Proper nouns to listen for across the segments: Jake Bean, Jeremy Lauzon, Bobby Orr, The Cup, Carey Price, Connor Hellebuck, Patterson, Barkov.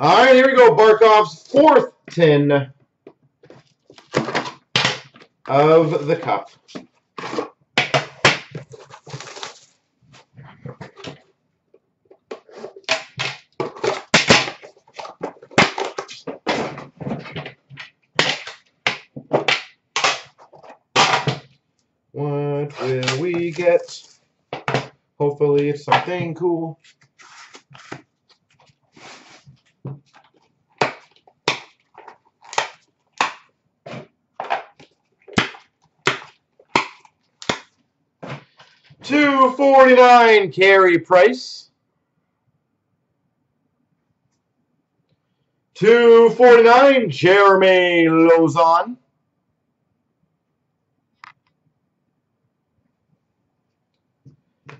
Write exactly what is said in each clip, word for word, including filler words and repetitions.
All right, here we go. Barkov's fourth tin of the Cup. What will we get? Hopefully it's something cool. two forty-nine, Carey Price. two forty-nine, Jeremy Lauzon.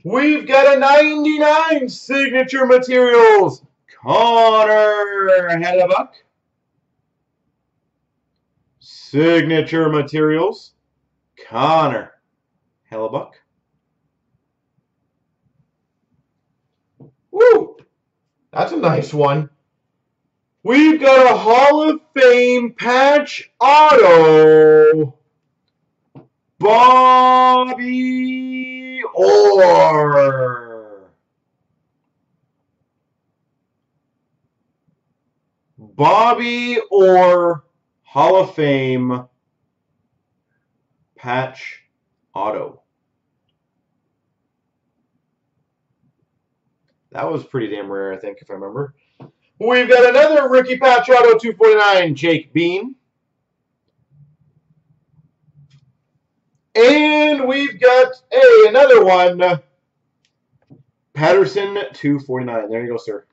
We've got a ninety-nine signature materials, Connor Hellebuck. Signature materials, Connor Hellebuck. Woo! That's a nice one. We've got a Hall of Fame patch auto, Bobby Orr. Bobby Orr Hall of Fame patch auto. That was pretty damn rare, I think, if I remember. We've got another rookie patch auto, two forty-nine, Jake Bean. And we've got a another one, Patterson two forty-nine. There you go, sir.